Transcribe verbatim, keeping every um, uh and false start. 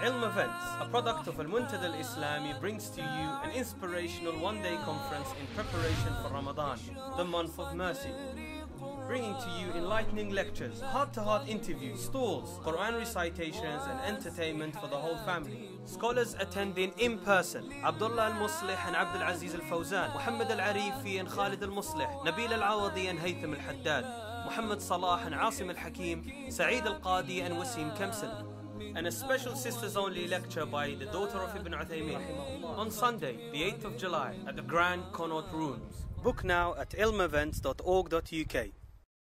Ilm Events, a product of al-Muntad al-Islami, brings to you an inspirational one-day conference in preparation for Ramadan, the month of mercy. Bringing to you enlightening lectures, heart-to-heart interviews, stalls, Quran recitations and entertainment for the whole family. Scholars attending in person: Abdullah al-Muslih and Abdul Aziz al Fawzan, Muhammad al-Arifi and Khalid al-Muslih, Nabil al-Awadi and Haytham al-Haddad, Muhammad Salah and Asim al-Hakim, Saeed al-Qadi and Wasim Kamsel. And a special sisters-only lecture by the daughter of Ibn Uthaymeen on Sunday, the eighth of July, at the Grand Connaught Rooms. Book now at ilm events dot org dot U K.